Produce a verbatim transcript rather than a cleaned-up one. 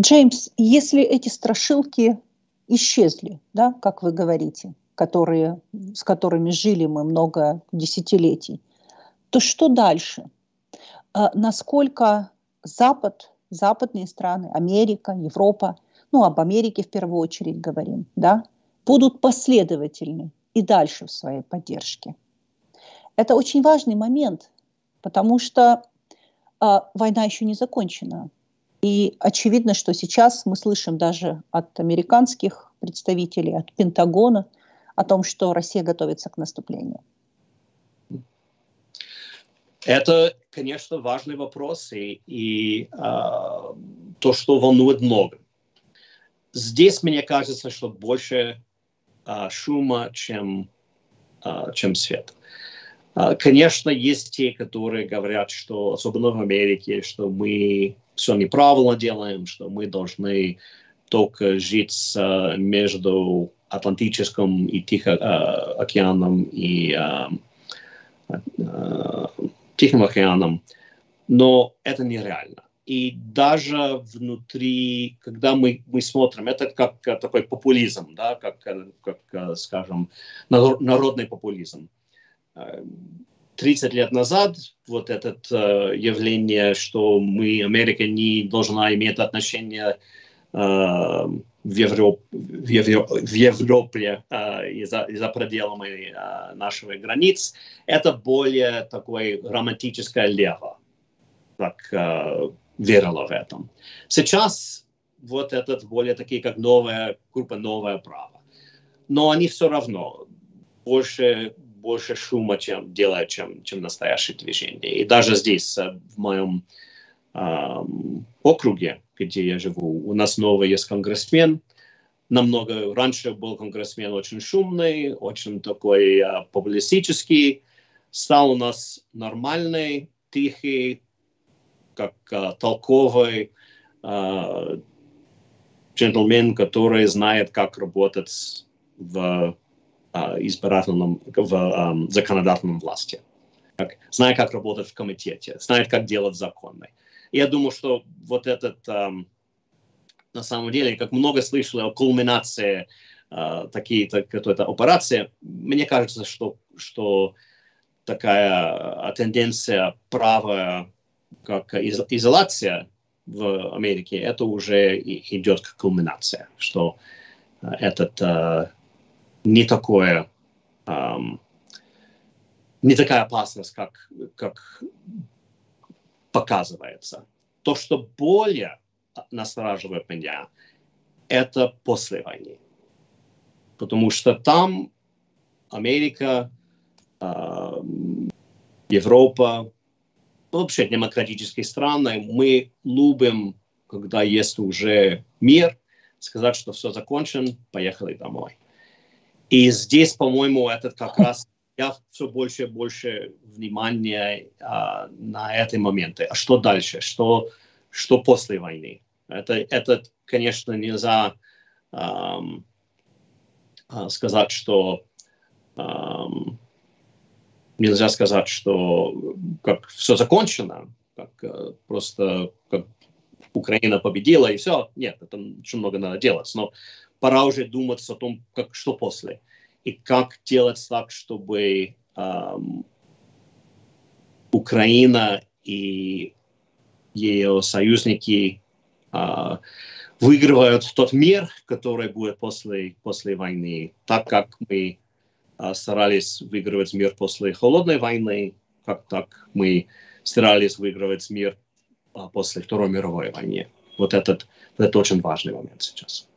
Джеймс, если эти страшилки исчезли, да, как вы говорите, которые, с которыми жили мы много десятилетий, то что дальше? Насколько Запад, западные страны, Америка, Европа, ну, об Америке в первую очередь говорим, да, будут последовательны и дальше в своей поддержке? Это очень важный момент, потому что э, война еще не закончена. И очевидно, что сейчас мы слышим даже от американских представителей, от Пентагона, о том, что Россия готовится к наступлению. Это, конечно, важный вопрос, и, и э, то, что волнует много. Здесь, мне кажется, что больше э, шума, чем, э, чем света. Э, конечно, есть те, которые говорят, что, особенно в Америке, что мы все неправильно делаем, что мы должны только жить э, между Атлантическим и Тихим э, океаном и э, э, Тихим океаном, но это нереально. И даже внутри, когда мы, мы смотрим, это как такой популизм, да, как, как, скажем, народный популизм. тридцать лет назад вот это явление, что мы, Америка не должна иметь отношения э, в Европе, в Европе, в Европе э, и, за, и за пределами э, наших границ, это более такое романтическое лево, так э, верило в этом. Сейчас вот этот более такие, как новая группа, новое право. Но они все равно больше, больше шума чем, делают, чем, чем настоящее движение. И даже здесь, в моем э, округе, где я живу, у нас снова есть конгрессмен. Намного раньше был конгрессмен очень шумный, очень такой а, публицистический. Стал у нас нормальный, тихий, как а, толковый а, джентльмен, который знает, как работать в а, избирательном, в а, законодательном власти. Так, знает, как работать в комитете, знает, как делать законы. Я думаю, что вот этот, э, на самом деле, как много слышали о кульминации э, такие, так, это операции, мне кажется, что, что такая тенденция права, как из, изоляция в Америке, это уже и, идет к кульминации, что э, этот э, не такое... Э, не такая опасность, как... как показывается. То, что более настораживает меня, это после войны. Потому что там Америка, э, Европа, вообще демократические страны, мы любим, когда есть уже мир, сказать, что все закончено, поехали домой. И здесь, по-моему, это как раз я все больше и больше внимания а, на эти моменты. А что дальше? Что, что после войны? Это, это конечно, нельзя а, сказать, что а, нельзя сказать, что как все закончено, как просто как Украина победила и все. Нет, там очень много надо делать. Но пора уже думать о том, как, что после. И как делать так, чтобы эм, Украина и ее союзники э, выигрывают тот мир, который будет после, после войны. Так как мы э, старались выигрывать мир после холодной войны, как так мы старались выигрывать мир э, после Второй мировой войны. Вот этот, этот очень важный момент сейчас.